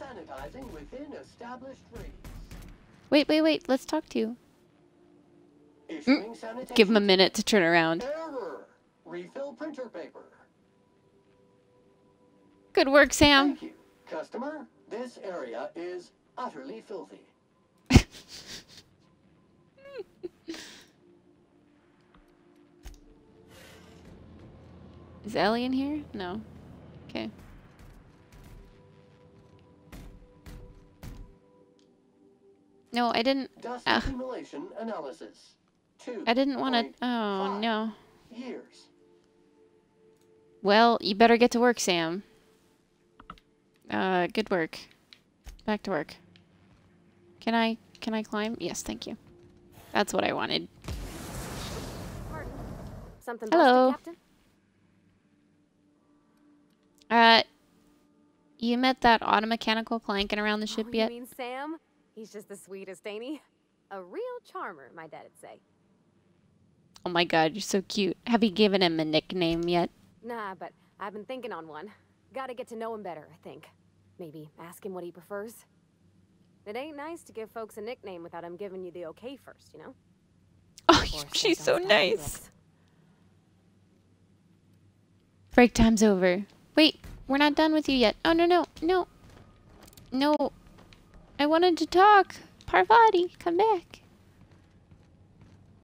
sanitizing within established rates. Wait, let's talk to you. Give him a minute to turn around. Error. Refill printer paper. Good work, Sam. Thank you. Customer, this area is utterly filthy. Is Ellie in here? No. Okay. No, I didn't. Dust accumulation analysis. I didn't want to. Oh no. Years. Well, you better get to work, Sam. Good work. Back to work. Can I climb? Yes, thank you. That's what I wanted. Pardon. Something hello. Busted, Captain? You met that auto mechanical planking around the ship yet? You mean Sam? He's just the sweetest, ain't he? A real charmer, my dad'd say. Oh my god, you're so cute. Have you given him a nickname yet? Nah, but I've been thinking on one. Gotta get to know him better, I think. Maybe ask him what he prefers. It ain't nice to give folks a nickname without him giving you the okay first, you know? Oh, she's so nice. Break time's over. Wait, we're not done with you yet. Oh, no. I wanted to talk. Parvati, come back.